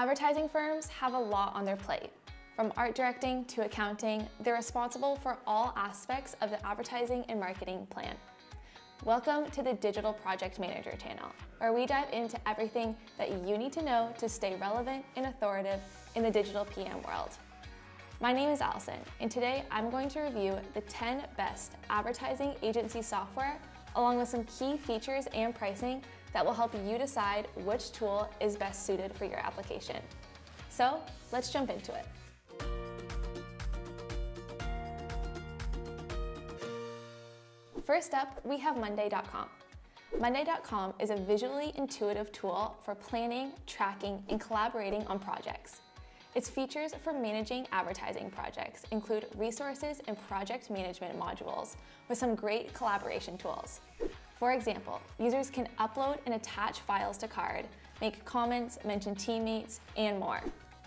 Advertising firms have a lot on their plate. From art directing to accounting, they're responsible for all aspects of the advertising and marketing plan. Welcome to the Digital Project Manager channel, where we dive into everything that you need to know to stay relevant and authoritative in the digital PM world. My name is Allison, and today I'm going to review the 10 best advertising agency software, along with some key features and pricing that will help you decide which tool is best suited for your application. So let's jump into it. First up, we have Monday.com. Monday.com is a visually intuitive tool for planning, tracking, and collaborating on projects. Its features for managing advertising projects include resources and project management modules with some great collaboration tools. For example, users can upload and attach files to card, make comments, mention teammates, and more.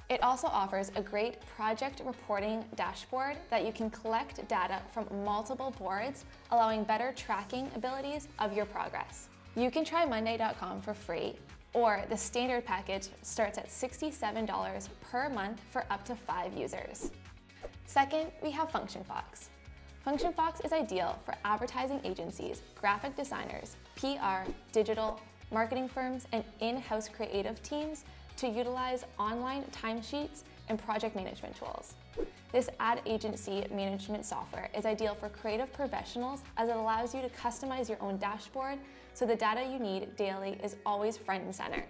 It also offers a great project reporting dashboard that you can collect data from multiple boards, allowing better tracking abilities of your progress. You can try Monday.com for free, or the standard package starts at $67 per month for up to 5 users. Second, we have FunctionFox. FunctionFox is ideal for advertising agencies, graphic designers, PR, digital, marketing firms, and in-house creative teams to utilize online timesheets and project management tools. This ad agency management software is ideal for creative professionals as it allows you to customize your own dashboard so the data you need daily is always front and center.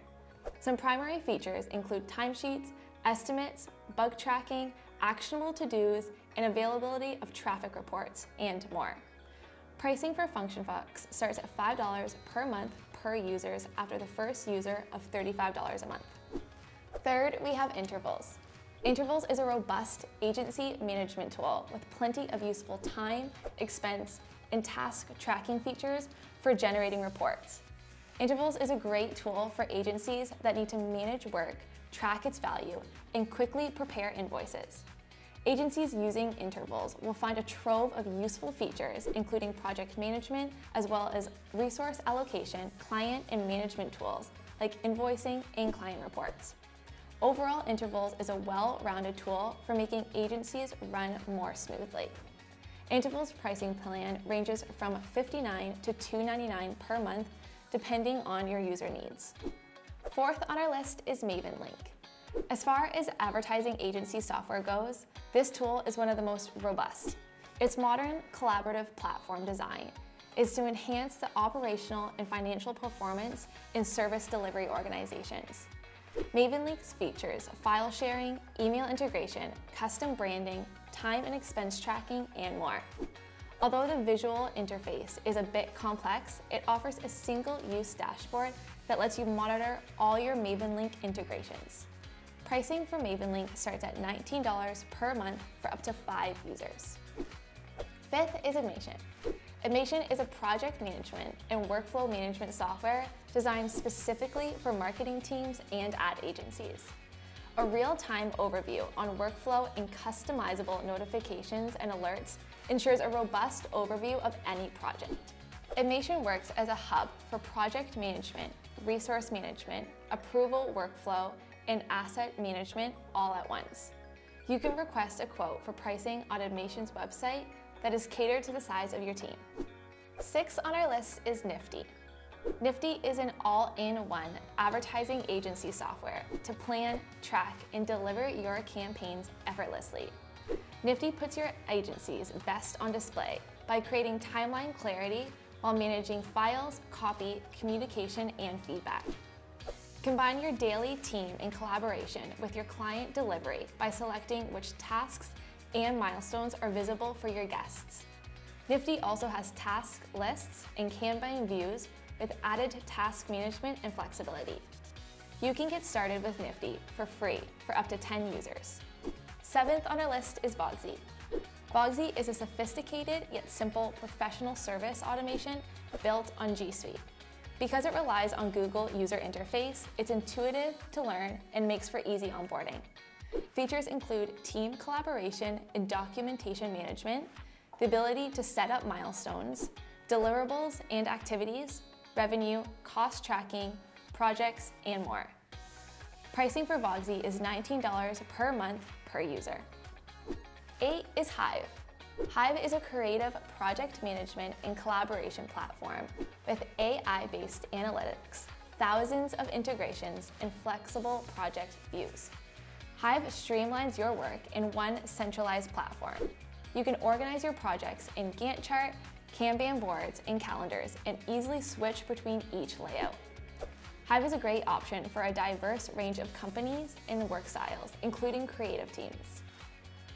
Some primary features include timesheets, estimates, bug tracking, actionable to-dos, and availability of traffic reports, and more. Pricing for FunctionFox starts at $5 per month per users after the first user of $35 a month. Third, we have Intervals. Intervals is a robust agency management tool with plenty of useful time, expense, and task tracking features for generating reports. Intervals is a great tool for agencies that need to manage work, track its value, and quickly prepare invoices. Agencies using Intervals will find a trove of useful features, including project management, as well as resource allocation, client and management tools, like invoicing and client reports. Overall, Intervals is a well-rounded tool for making agencies run more smoothly. Intervals' pricing plan ranges from $59 to $299 per month, depending on your user needs. Fourth on our list is Mavenlink. As far as advertising agency software goes, this tool is one of the most robust. Its modern collaborative platform design is to enhance the operational and financial performance in service delivery organizations. Mavenlink's features file sharing, email integration, custom branding, time and expense tracking, and more. Although the visual interface is a bit complex, it offers a single-use dashboard that lets you monitor all your Mavenlink integrations. Pricing for Mavenlink starts at $19 per month for up to 5 users. Fifth is Admation. Admation is a project management and workflow management software designed specifically for marketing teams and ad agencies. A real-time overview on workflow and customizable notifications and alerts ensures a robust overview of any project. Admation works as a hub for project management, resource management, approval workflow, and asset management all at once. You can request a quote for pricing on Admation's website that is catered to the size of your team. Sixth on our list is Nifty. Nifty is an all-in-one advertising agency software to plan, track, and deliver your campaigns effortlessly. Nifty puts your agency's best on display by creating timeline clarity while managing files, copy, communication, and feedback. Combine your daily team in collaboration with your client delivery by selecting which tasks and milestones are visible for your guests. Nifty also has task lists and Kanban views with added task management and flexibility. You can get started with Nifty for free for up to 10 users. Seventh on our list is VOGSY. VOGSY is a sophisticated yet simple professional service automation built on G Suite. Because it relies on Google user interface, it's intuitive to learn and makes for easy onboarding. Features include team collaboration and documentation management, the ability to set up milestones, deliverables and activities, revenue, cost tracking, projects, and more. Pricing for VOGSY is $19 per month per user. 8 is Hive. Hive is a creative project management and collaboration platform with AI-based analytics, thousands of integrations, and flexible project views. Hive streamlines your work in one centralized platform. You can organize your projects in Gantt chart, Kanban boards, and calendars, and easily switch between each layout. Hive is a great option for a diverse range of companies and work styles, including creative teams.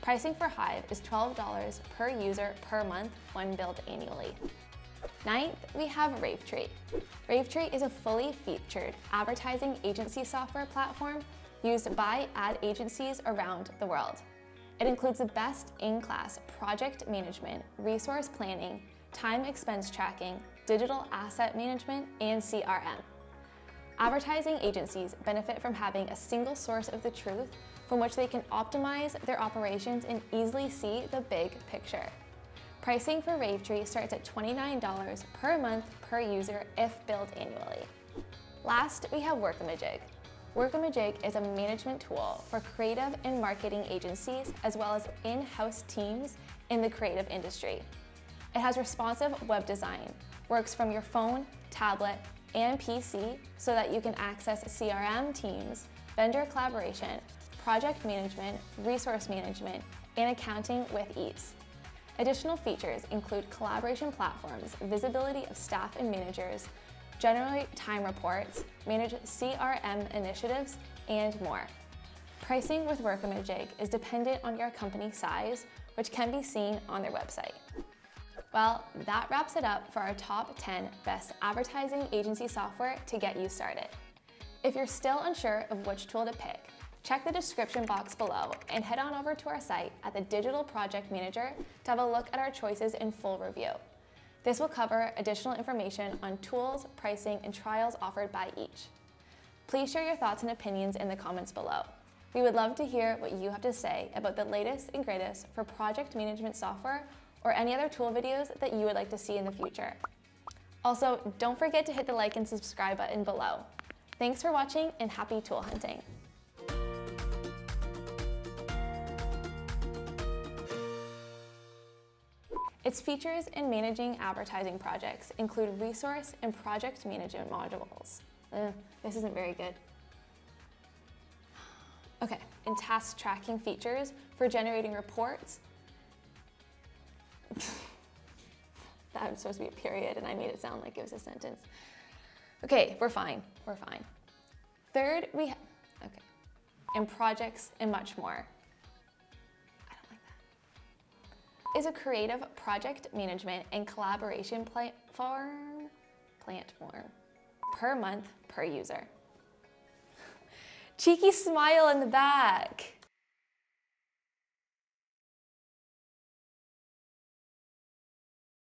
Pricing for Hive is $12 per user per month when billed annually. 9th, we have Ravetree. Ravetree is a fully featured advertising agency software platform used by ad agencies around the world. It includes the best-in-class project management, resource planning, time expense tracking, digital asset management, and CRM. Advertising agencies benefit from having a single source of the truth from which they can optimize their operations and easily see the big picture. Pricing for Ravetree starts at $29 per month per user if billed annually. Last, we have Workamajig. Workamajig is a management tool for creative and marketing agencies as well as in-house teams in the creative industry. It has responsive web design, works from your phone, tablet, and PC so that you can access CRM teams, vendor collaboration, project management, resource management, and accounting with ease. Additional features include collaboration platforms, visibility of staff and managers, generate time reports, manage CRM initiatives, and more. Pricing with Workamajig is dependent on your company size, which can be seen on their website. Well, that wraps it up for our top 10 best advertising agency software to get you started. If you're still unsure of which tool to pick, check the description box below and head on over to our site at The Digital Project Manager to have a look at our choices in full review. This will cover additional information on tools, pricing, and trials offered by each. Please share your thoughts and opinions in the comments below. We would love to hear what you have to say about the latest and greatest for project management software or any other tool videos that you would like to see in the future. Also, don't forget to hit the like and subscribe button below. Thanks for watching and happy tool hunting. Its features in managing advertising projects include resource and project management modules. This isn't very good. Okay, and task tracking features for generating reports. That was supposed to be a period and I made it sound like it was a sentence. Okay, we're fine. 3rd, we have, okay, and projects and much more. Is a creative project management and collaboration platform per month per user. Cheeky smile in the back.